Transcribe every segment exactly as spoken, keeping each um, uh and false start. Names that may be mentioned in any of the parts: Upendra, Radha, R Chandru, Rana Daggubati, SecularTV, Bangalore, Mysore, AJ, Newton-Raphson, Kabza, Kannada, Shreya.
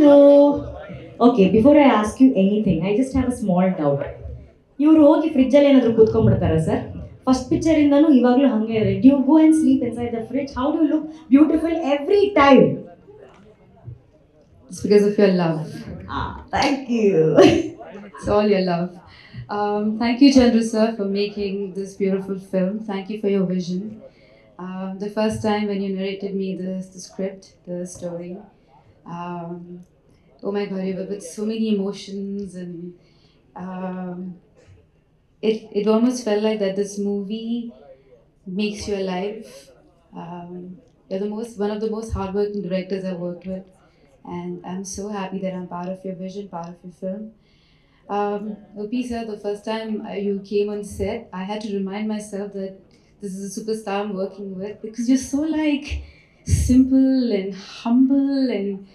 Chandru. Okay, before I ask you anything, I just have a small doubt. You go to the fridge and put it, sir. First picture in the do you go and sleep inside the fridge? How do you look beautiful every time? It's because of your love. Ah, thank you. It's all your love. Um, thank you, Chandru sir, for making this beautiful film. Thank you for your vision. Um, the first time when you narrated me this, the script, the story, um, oh my God, you were with so many emotions, and um, it, it almost felt like that this movie makes you alive. Um, you're the most, one of the most hardworking directors I've worked with, and I'm so happy that I'm part of your vision, part of your film. Um, Upi sir, the first time you came on set, I had to remind myself that this is a superstar I'm working with, because you're so like simple and humble and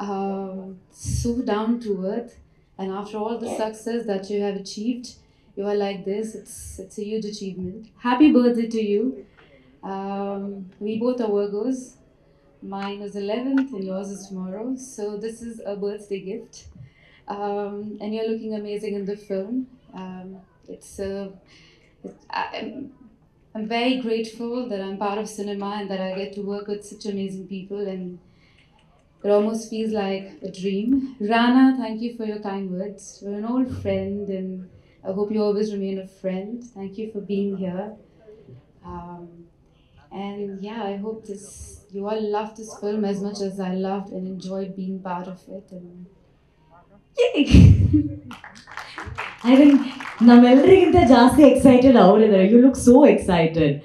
um, so down to earth. And after all the success that you have achieved, you are like this. It's it's a huge achievement. Happy birthday to you. Um, we both are Virgos. Mine was eleventh and yours is tomorrow. So this is a birthday gift. Um, and you're looking amazing in the film. Um, it's a... It's, I, I'm very grateful that I'm part of cinema and that I get to work with such amazing people, and it almost feels like a dream. Rana, thank you for your kind words. You're an old friend and I hope you always remain a friend. Thank you for being here. Um, and yeah, I hope this you all love this film as much as I loved and enjoyed being part of it. And yay! I think Namelriginta Jasi excited there. You look so excited.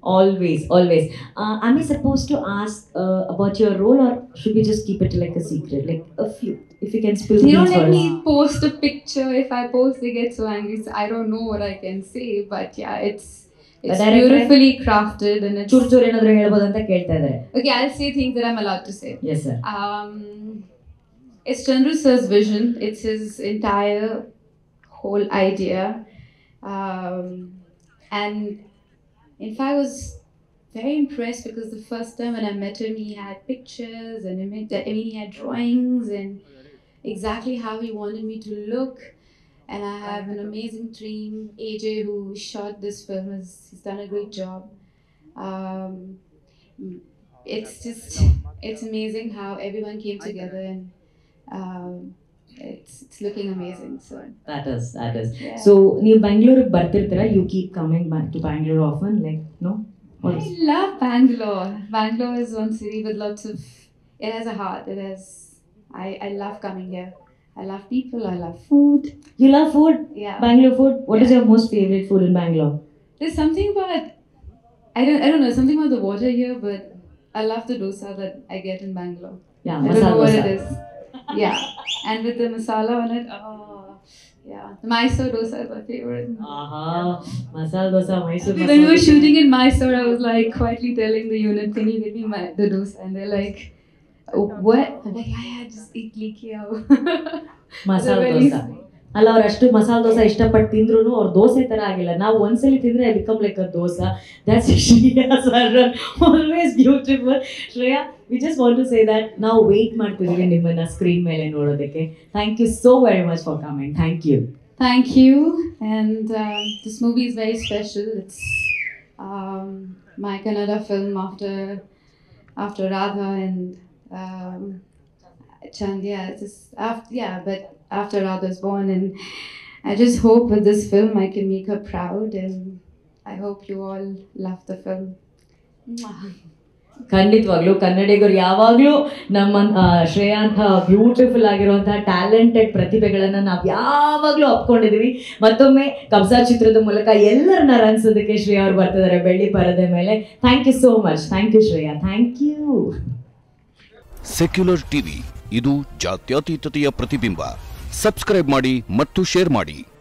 Always, always. Uh, am I supposed to ask uh, about your role, or should we just keep it like a secret? Like a few, if you can spill the details. You don't let me post a picture. If I post, they get so angry. So I don't know what I can say, but yeah, it's it's beautifully crafted and it's. Okay, I'll say things that I'm allowed to say. Yes, sir. Um, it's Chandru sir's vision. It's his entire. Whole idea, um, and in fact I was very impressed because the first time when I met him, he had pictures and I mean he had drawings and exactly how he wanted me to look. And I have an amazing team. A J, who shot this film, has he's done a great job. Um, it's just it's amazing how everyone came together, and. Um, It's, it's looking amazing, so. That is, that is. Yeah. So, near Bangalore, you keep coming back to Bangalore often, like, no? What I is? love Bangalore. Bangalore is one city with lots of, it has a heart, it has, I, I love coming here. I love people, I love food. You love food? Yeah. Bangalore food? What yeah. is your most favorite food in Bangalore? There's something about, I don't, I don't know, something about the water here, but I love the dosa that I get in Bangalore. Yeah, I don't know what it is. Yeah, and with the masala on it, oh, yeah. Mysore dosa is my favorite. Aha, masala dosa, Mysore dosa. When we were shooting in Mysore, I was like quietly telling the unit, can you give me my, the dosa? And they're like, oh, what? I'm like, yeah, yeah, just eat likiya. Masala dosa. Alla aur ashtu masala dosa ishta pat tindru nu aur dosa tara agilla. Now once sali tindre I become like a dosa. That's Shreya sir, always beautiful. Shreya, we just want to say that now wait martidre nimmanna screen mele nododakke. Thank you so very much for coming. Thank you. Thank you. And uh, this movie is very special. It's um, my Kannada film after after Radha and um, Chandya. Yeah, just after yeah, but. After Radha's born, and I just hope with this film I can make her proud, and I hope you all love the film. Kandithvaglu, Kannadigaru yavaglu namma Shreya anta beautiful agiruvanta talented pratibhegalanna naavu yavaglu appondidivi. Mattomme kabza chitrada mulaka ellarna ransodakke Shreya avaru bartidare belli parade mele. Thank you so much. Thank you Shreya. Thank you. Secular T V, ಇದು ಜಾತ್ಯತೀತತೆಯ ಪ್ರತಿಬಿಂಬ. Subscribe ಮಾಡಿ ಮತ್ತು share ಮಾಡಿ.